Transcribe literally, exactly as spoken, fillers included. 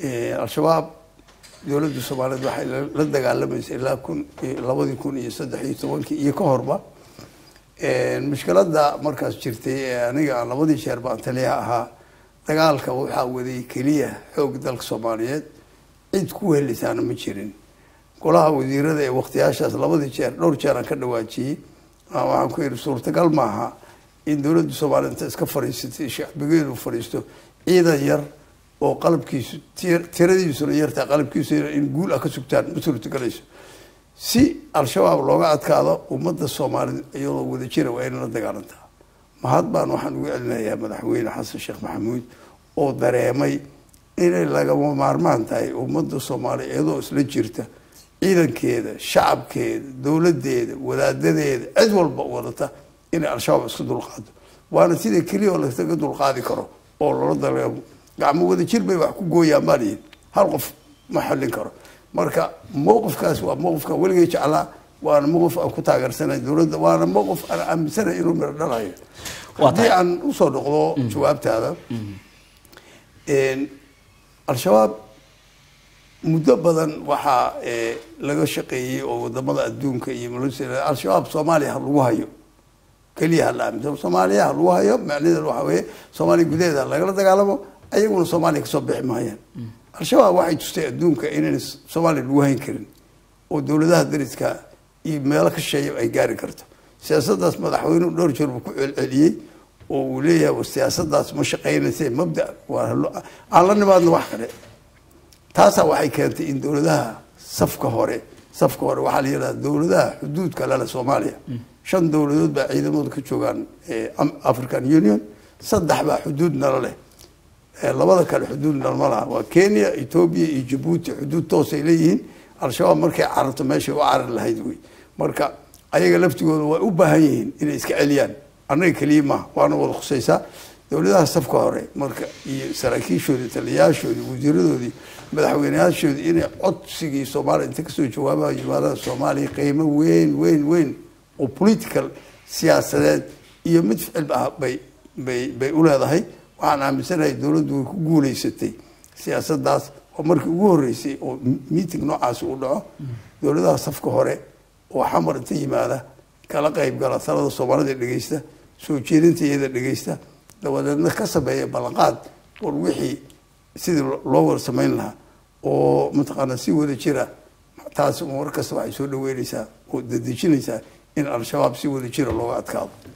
الشباب دولة الصوماليد waxay la dagaalamaysaa ilaa laba kun iyo saddex iyo toban iyo ka horba ee mushkiladda markaas jirtay aniga labadii jeer baan taliya ahaa dagaalka waxa waday kaliya xoog dalka Soomaaliyeed cid ku helisaan ma jirin golaha wasiirada ee waqtiyaashaas labadii jeer dhowr jeer aan ka dhawaajiyay waxaan ku yiri suurtagal maaha in dawladda Soomaaliyeed iska fariisato shacbigeedu fariisto ciidan yar oo qalbkiisu tiradiisu yarta qalbkiisu in guul ah ka sugtaan musuulta galayso si al-shabaab looga adkaado ummadda Soomaaliyeed iyadoo wada jira waa in la dagaalanta mahad baan waxaan ugu celinayaa madaxweyne Xasan Sheekh Maxamuud oo dareemay inay lagama maarmaan tahay ummadda Soomaaliyeed iyadoo isla jirta ciidankeeda shacabkeeda dawladeeda wadaadadeeda cid walba wadata in al-shabaab isku dulqaado waana sida kaliya la iska dulqaadi karo oo loo daleemo gacmo wada jir bay wax ku gooyaan maaliin hal qof ma xallin karo marka mowqifkaas waa mowqifka waligeey jeclaa waana mowqif aan ku taageersanay dawladda waana mowqif aan aaminsanay inuu mir dhalayo waati aan u soo noqdo jawaabtaada in al-shabaab muddo badan waxa laga shaqeeyay oo wadamada adduunka iyo muslimiinta al-shabaab Soomaaliya lagu hayo kaliya la amdo Soomaaliya lagu hayo macnaheedu waxa weeye Soomaaliya gudaheeda laga dagaalamo ayaguna Soomaaliya ka soo bixi maayeen al-shabaab waxay tustay adduunka inay Soomaaliya lagu hayn karin oo dawladaha dariska iyo meelo ka shaqeeyo ay gaari karto siyaasaddaas madaxweynuhu dhowr jeer ku celceliyay oo uu leeyahay siyaasaddaas ma shaqeynaysa mabda aan la nimaadna wax kale taas waxay keentay in dawladaha safka hore safka hore waxa la yiraahdaa dawladaha xuduudka la Soomaaliya shan dawladood baa ciidamada ka joogan African Union saddex baa xuduudna leh labada kale xuduudna ma laha waa Kenya Ethiopia iyo Djibouti xuduud toos ay leeyihiin al-shabaab markay cararto meesha u carar lahayd way marka ayaga laftigooda way u baahan yihiin inay iska celiyaan anaga kaliya ma waana wada khusaysa dawladaha safka hore marka iyo saraakiishooda taliyaashoodii wasiiradoodii madaxweynayaashoodii inay codsigii Soomaaliya inta ka soo jawaabayo jawaabaha Soomaaliya qiimo weyn weyn weyn oo political siyaasadeed iyo mid ficil ah bay bay bay u leedahay waxaan aaminsanay dawladdu ku guuleysatay siyaasaddaas oo markii ugu horeysay oo meeting noocaas u dhaco dawladaha safka hore oo xamar inta yimaada kala qayb gala salada Soomaalida dhageysta soo jeedinteeda dhageysta dawladna ka sameeyay balqaad war wixii sidii loo war sameyn lahaa oo mataqaana si wada jira taas markaas waxay soo dhaweynaysaa oo dadejinaysaa in al-shabaab si wada jira looga adkaado